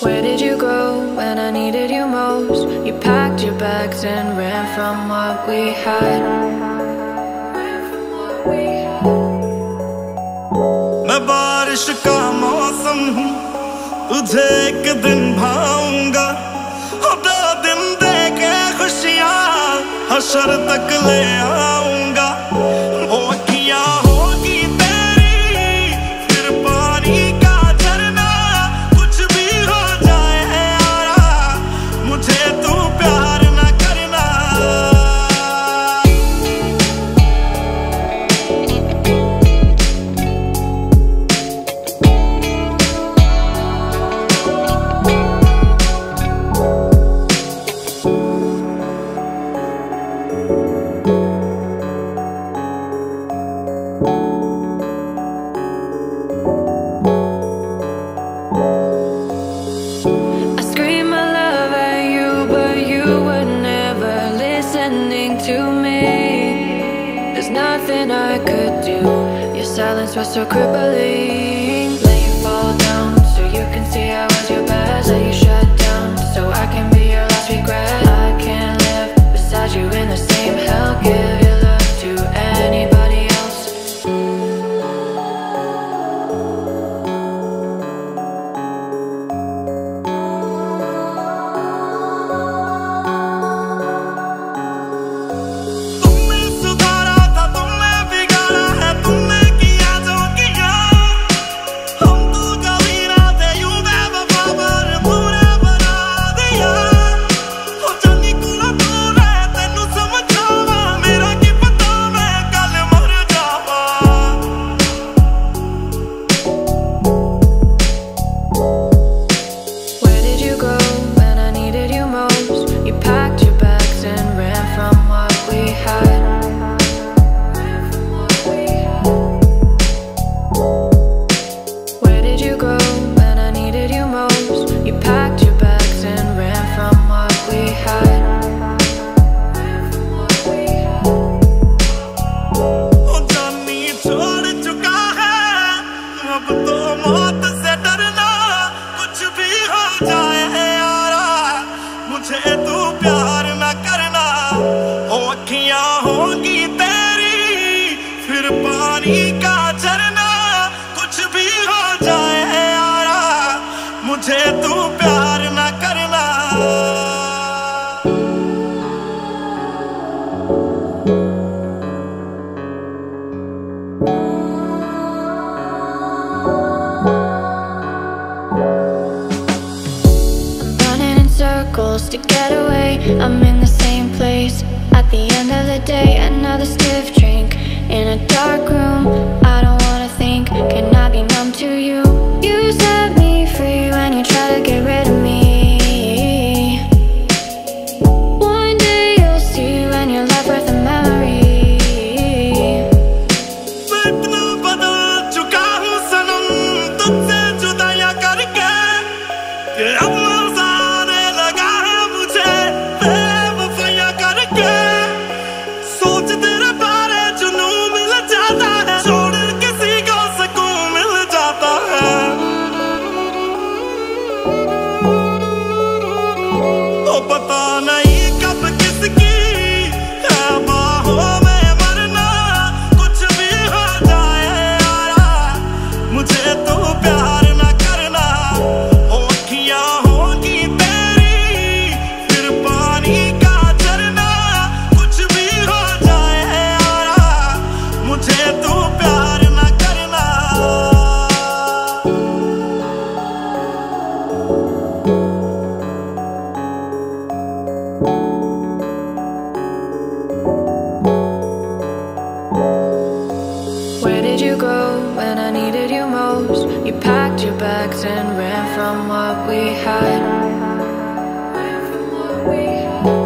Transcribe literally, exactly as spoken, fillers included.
Where did you go when I needed you most? You packed your bags and ran from what we had. Ran from what we had. मैं बारिश का मौसम हूँ, तुझे एक दिन भाऊंगा। दो दिन देके खुशियाँ हशर तक ले आऊंगा। Nothing I could do. Your silence was so crippling. Let you fall down so you can see I was your best. Let you shut down so I can be your last regret. I can't live beside you in the same hell. Give your love to anybody else. To get away, I'm in the same place. At the end of the day, another stiff drink in a dark room. I don't wanna think, can I be numb to you? You set me free when you try to get rid of me. One day you'll see when you're left with a memory. And ran from what we had. Ran from what we had.